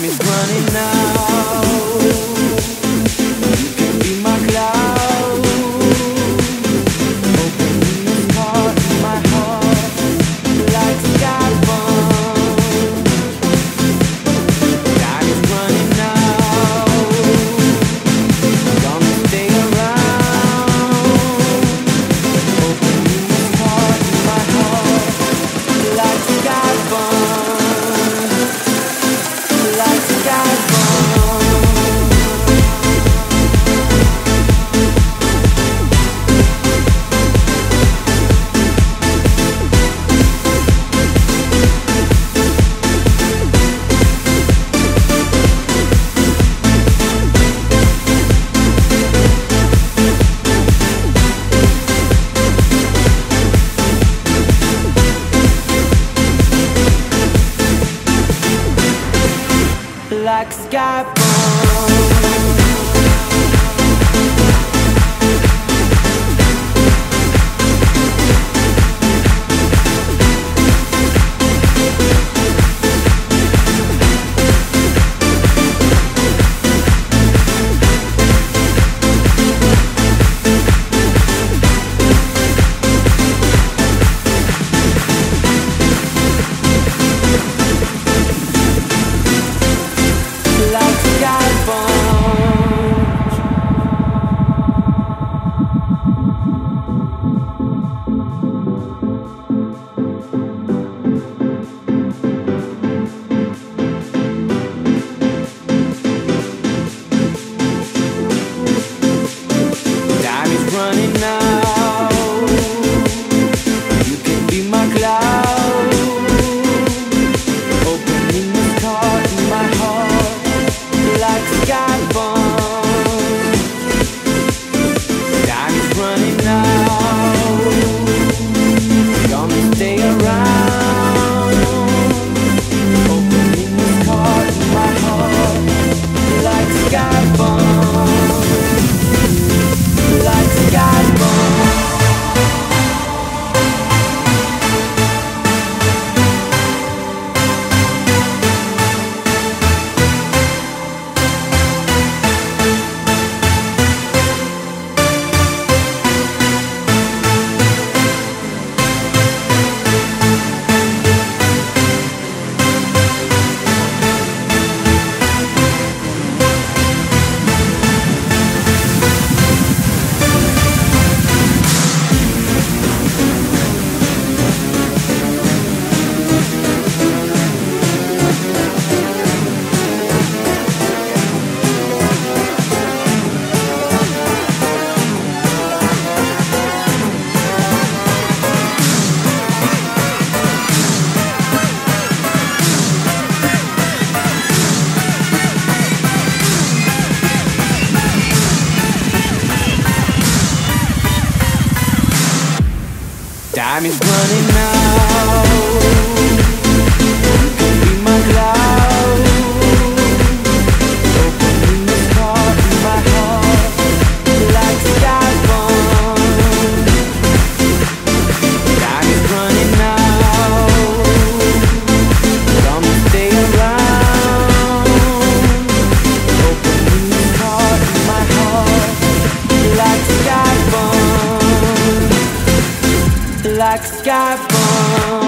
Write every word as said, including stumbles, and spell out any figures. time is running out. You can be my cloud, opening this part of my heart like Sky Punch. Time is running out. Gonna stay around, opening this part of my heart like Sky Punch. Like Sky Punch. Running now, you can be my cloud, opening this heart in my heart like Sky Punch. Time is running now, gonna stay around, opening this heart in my heart like Sky Punch. Time is running out. Like Sky Punch.